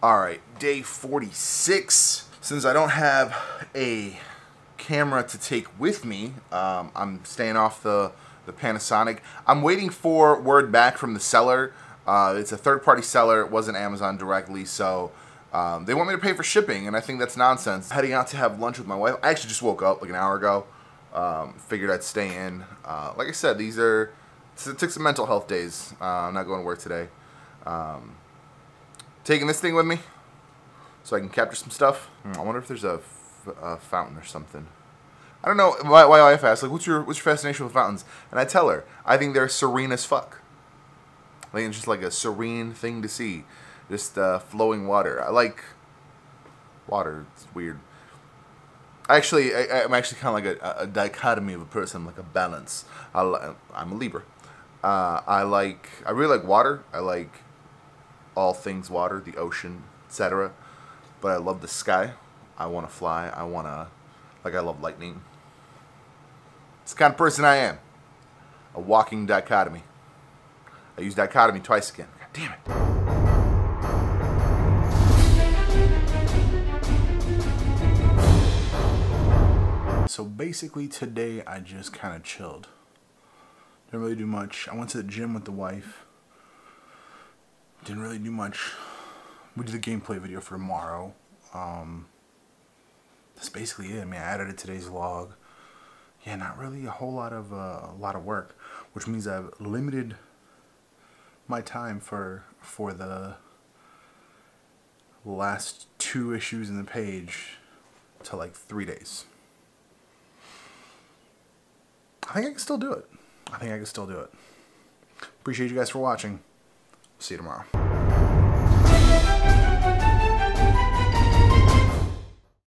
All right, day 46. Since I don't have a camera to take with me, I'm staying off the Panasonic. I'm waiting for word back from the seller. It's a third-party seller. It wasn't Amazon directly, so they want me to pay for shipping, and I think that's nonsense. Heading out to have lunch with my wife. I actually just woke up like an hour ago. Figured I'd stay in. Like I said, these are some mental health days. I'm not going to work today. Taking this thing with me so I can capture some stuff. I wonder if there's a fountain or something. I don't know. My wife asked, like, what's your fascination with fountains? And I tell her, I think they're serene as fuck. Like, it's just like a serene thing to see. Just flowing water. I like water. It's weird. Actually, I'm actually kind of like a dichotomy of a person, like a balance. I'm a Libra. I really like water. I like all things water, the ocean, etc. But I love the sky. I want to fly. I love lightning. It's the kind of person I am. A walking dichotomy. I use dichotomy twice again. God damn it. So basically today I just kind of chilled. Didn't really do much. I went to the gym with the wife. Didn't really do much. We did the gameplay video for tomorrow. That's basically it. I mean, I added today's vlog. Yeah, not really a whole lot of work, which means I've limited my time for the last two issues in the page to like 3 days. I think I can still do it. Appreciate you guys for watching. See you tomorrow.